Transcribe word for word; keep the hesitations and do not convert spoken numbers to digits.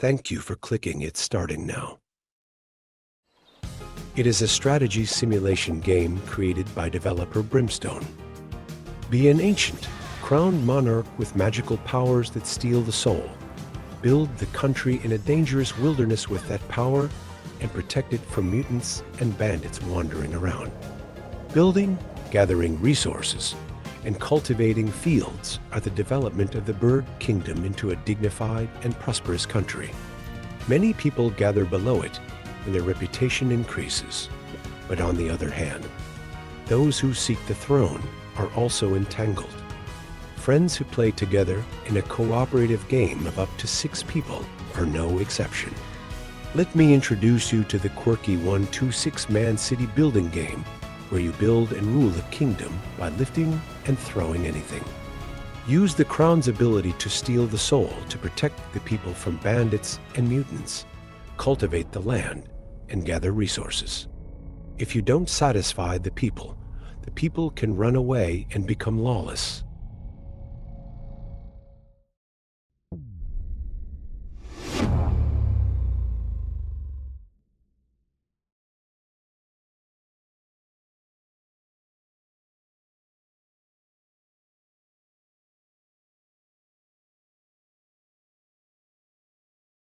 Thank you for clicking It's Starting Now. It is a strategy simulation game created by developer Brimstone. Be an ancient, crowned monarch with magical powers that steal the soul. Build the country in a dangerous wilderness with that power and protect it from mutants and bandits wandering around. Building, gathering resources, and cultivating fields are the development of the bird kingdom into a dignified and prosperous country. Many people gather below it and their reputation increases. But on the other hand, those who seek the throne are also entangled. Friends who play together in a cooperative game of up to six people are no exception. Let me introduce you to the quirky one two six man city building game, where you build and rule a kingdom by lifting and throwing anything. Use the crown's ability to steal the soul to protect the people from bandits and mutants, cultivate the land, and gather resources. If you don't satisfy the people, the people can run away and become lawless.